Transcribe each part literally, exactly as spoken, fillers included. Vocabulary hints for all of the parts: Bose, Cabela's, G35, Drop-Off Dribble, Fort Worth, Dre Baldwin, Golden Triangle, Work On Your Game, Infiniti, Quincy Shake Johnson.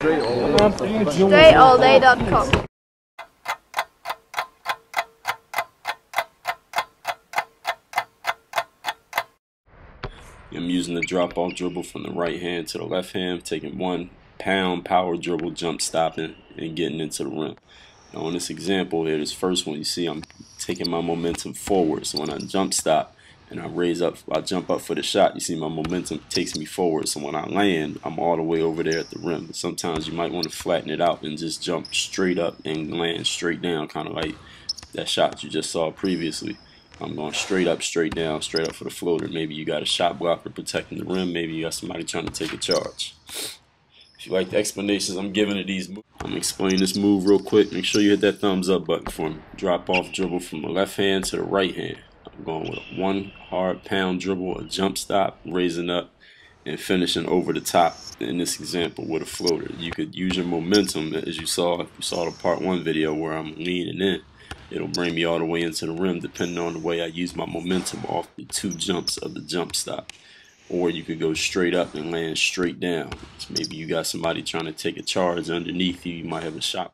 Dre all day dot com. I'm using the drop-off dribble from the right hand to the left hand, taking one pound power dribble, jump stopping, and getting into the rim. Now on this example here, this first one, you see I'm taking my momentum forward. So when I jump stop and I raise up, I jump up for the shot, you see my momentum takes me forward. So when I land, I'm all the way over there at the rim. But sometimes you might want to flatten it out and just jump straight up and land straight down, kind of like that shot you just saw previously. I'm going straight up, straight down, straight up for the floater. Maybe you got a shot blocker protecting the rim. Maybe you got somebody trying to take a charge. If you like the explanations I'm giving of these moves, I'm going to explain this move real quick. Make sure you hit that thumbs up button for me. Drop off dribble from the left hand to the right hand. I'm going with a one hard pound dribble, a jump stop, raising up, and finishing over the top in this example with a floater. You could use your momentum, as you saw, if you saw the part one video where I'm leaning in. It'll bring me all the way into the rim depending on the way I use my momentum off the two jumps of the jump stop. Or you could go straight up and land straight down. So maybe you got somebody trying to take a charge underneath you. You might have a shot.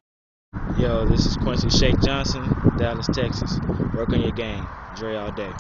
Yo, this is Quincy Shake Johnson, Dallas, Texas. Work on your game. Dre all day.